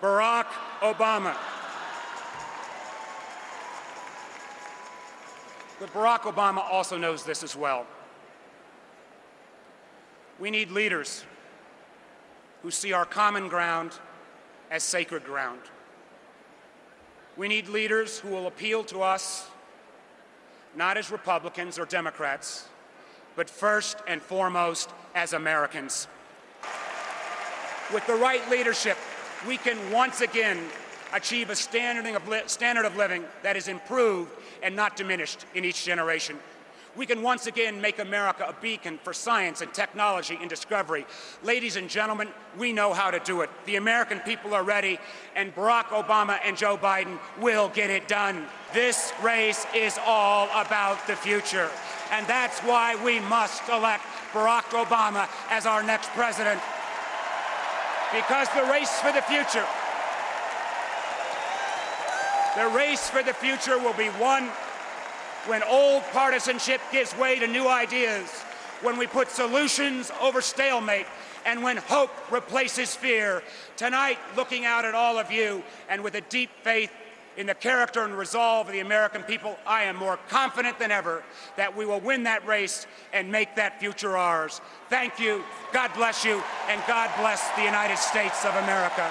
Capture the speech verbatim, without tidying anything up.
Barack Obama. But Barack Obama also knows this as well. We need leaders who see our common ground as sacred ground. We need leaders who will appeal to us not as Republicans or Democrats, but first and foremost as Americans. With the right leadership, we can once again achieve a standard of, li standard of living that is improved and not diminished in each generation. We can once again make America a beacon for science and technology and discovery. Ladies and gentlemen, we know how to do it. The American people are ready, and Barack Obama and Joe Biden will get it done. This race is all about the future, and that's why we must elect Barack Obama as our next president, because the race for the future, the race for the future will be won when old partisanship gives way to new ideas, when we put solutions over stalemate, and when hope replaces fear. Tonight, looking out at all of you, and with a deep faith in the character and resolve of the American people, I am more confident than ever that we will win that race and make that future ours. Thank you, God bless you, and God bless the United States of America.